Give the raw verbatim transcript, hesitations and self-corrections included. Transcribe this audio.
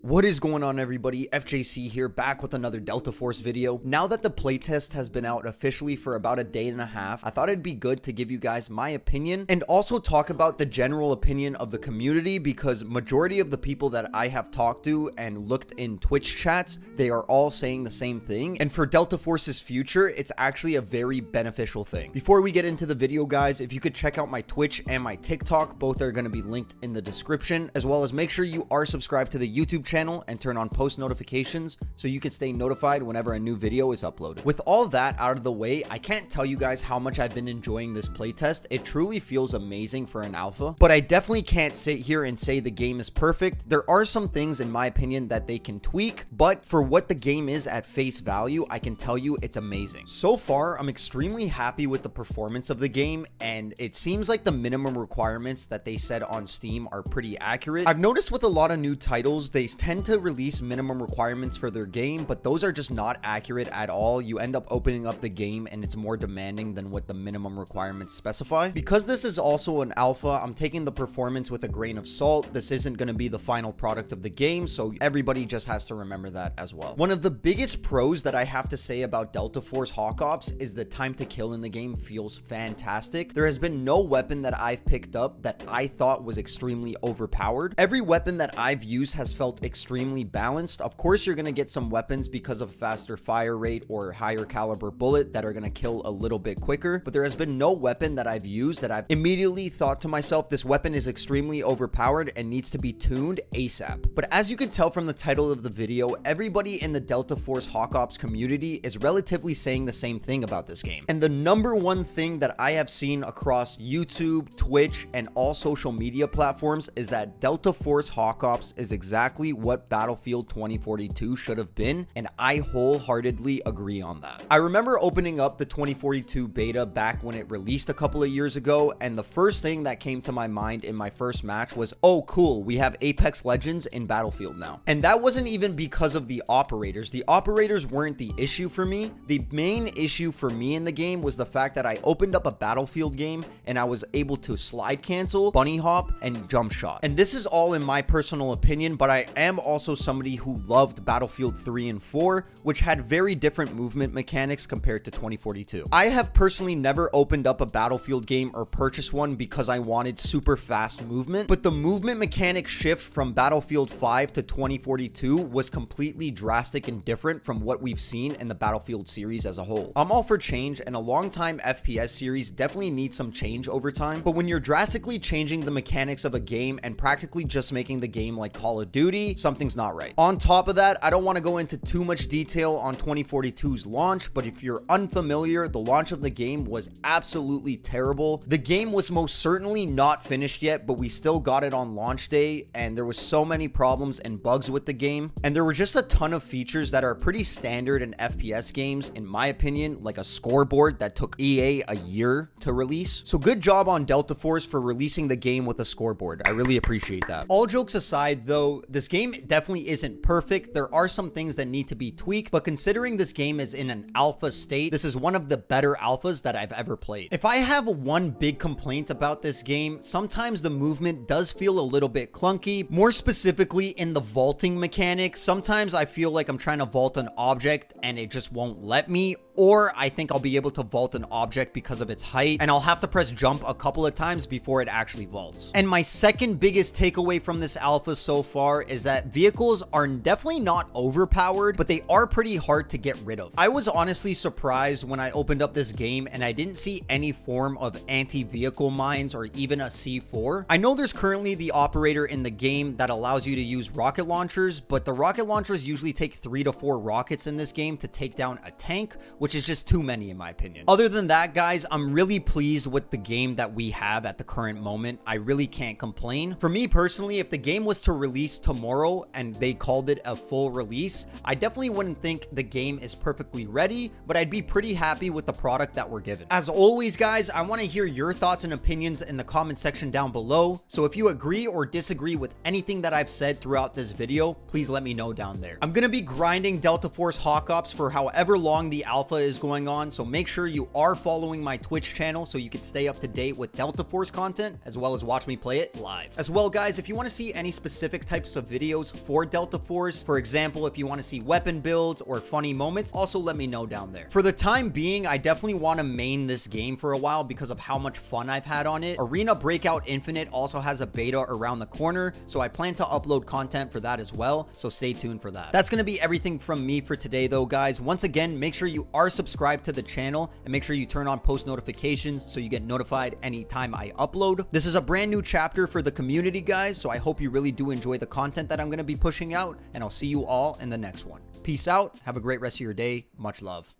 What is going on, everybody? F J C here, back with another Delta Force video. Now that the playtest has been out officially for about a day and a half, I thought it'd be good to give you guys my opinion and also talk about the general opinion of the community, because majority of the people that I have talked to and looked in Twitch chats, they are all saying the same thing. And for Delta Force's future, it's actually a very beneficial thing. Before we get into the video, guys, if you could check out my Twitch and my TikTok, both are going to be linked in the description, as well as make sure you are subscribed to the YouTube channel channel and turn on post notifications so you can stay notified whenever a new video is uploaded. With all that out of the way, I can't tell you guys how much I've been enjoying this playtest. It truly feels amazing for an alpha, but I definitely can't sit here and say the game is perfect. There are some things, in my opinion, that they can tweak, but for what the game is at face value, I can tell you it's amazing. So far, I'm extremely happy with the performance of the game, and it seems like the minimum requirements that they said on Steam are pretty accurate. I've noticed with a lot of new titles, they tend to release minimum requirements for their game, but those are just not accurate at all. You end up opening up the game and it's more demanding than what the minimum requirements specify. Because this is also an alpha, I'm taking the performance with a grain of salt. This isn't going to be the final product of the game, so everybody just has to remember that as well. One of the biggest pros that I have to say about Delta Force Hawk Ops is the time to kill in the game feels fantastic. There has been no weapon that I've picked up that I thought was extremely overpowered. Every weapon that I've used has felt extremely balanced. Of course, you're going to get some weapons because of faster fire rate or higher caliber bullet that are going to kill a little bit quicker, but there has been no weapon that I've used that I've immediately thought to myself, this weapon is extremely overpowered and needs to be tuned ASAP. But as you can tell from the title of the video, everybody in the Delta Force Hawk Ops community is relatively saying the same thing about this game. And the number one thing that I have seen across YouTube, Twitch, and all social media platforms is that Delta Force Hawk Ops is exactly what Battlefield twenty forty-two should have been, and I wholeheartedly agree on that. I remember opening up the twenty forty-two beta back when it released a couple of years ago, and the first thing that came to my mind in my first match was, oh cool, we have Apex Legends in Battlefield now. And that wasn't even because of the operators. The operators weren't the issue for me. The main issue for me in the game was the fact that I opened up a Battlefield game and I was able to slide cancel, bunny hop, and jump shot. And this is all in my personal opinion, but I am I'm also somebody who loved Battlefield three and four, which had very different movement mechanics compared to twenty forty-two. I have personally never opened up a Battlefield game or purchased one because I wanted super fast movement, but the movement mechanic shift from Battlefield five to twenty forty-two was completely drastic and different from what we've seen in the Battlefield series as a whole. I'm all for change, and a long time F P S series definitely needs some change over time, but when you're drastically changing the mechanics of a game and practically just making the game like Call of Duty, something's not right. On top of that, I don't want to go into too much detail on twenty forty-two's launch, but if you're unfamiliar, the launch of the game was absolutely terrible. The game was most certainly not finished yet, but we still got it on launch day, and there was so many problems and bugs with the game, and there were just a ton of features that are pretty standard in F P S games, in my opinion, like a scoreboard that took E A a year to release. So good job on Delta Force for releasing the game with a scoreboard. I really appreciate that. All jokes aside though, this game definitely isn't perfect. There are some things that need to be tweaked, but considering this game is in an alpha state, this is one of the better alphas that I've ever played. If I have one big complaint about this game, sometimes the movement does feel a little bit clunky, more specifically in the vaulting mechanic. Sometimes I feel like I'm trying to vault an object and it just won't let me, or I think I'll be able to vault an object because of its height, and I'll have to press jump a couple of times before it actually vaults. And my second biggest takeaway from this alpha so far is that vehicles are definitely not overpowered, but they are pretty hard to get rid of. I was honestly surprised when I opened up this game and I didn't see any form of anti-vehicle mines or even a C four. I know there's currently the operator in the game that allows you to use rocket launchers, but the rocket launchers usually take three to four rockets in this game to take down a tank, which is just too many in my opinion. Other than that, guys, I'm really pleased with the game that we have at the current moment. I really can't complain. For me personally, if the game was to release tomorrow and they called it a full release, I definitely wouldn't think the game is perfectly ready, but I'd be pretty happy with the product that we're given. As always, guys, I want to hear your thoughts and opinions in the comment section down below. So if you agree or disagree with anything that I've said throughout this video, please let me know down there. I'm going to be grinding Delta Force Hawk Ops for however long the alpha is going on, so make sure you are following my Twitch channel so you can stay up to date with Delta Force content, as well as watch me play it live. As well, guys, if you want to see any specific types of videos for Delta Force, for example, if you want to see weapon builds or funny moments, also let me know down there. For the time being, I definitely want to main this game for a while because of how much fun I've had on it. Arena Breakout Infinite also has a beta around the corner, so I plan to upload content for that as well, so stay tuned for that. That's going to be everything from me for today, though, guys. Once again, make sure you are subscribed to the channel and make sure you turn on post notifications so you get notified anytime I upload. This is a brand new chapter for the community, guys, so I hope you really do enjoy the content that I'm going to be pushing out, and I'll see you all in the next one. Peace out. Have a great rest of your day. Much love.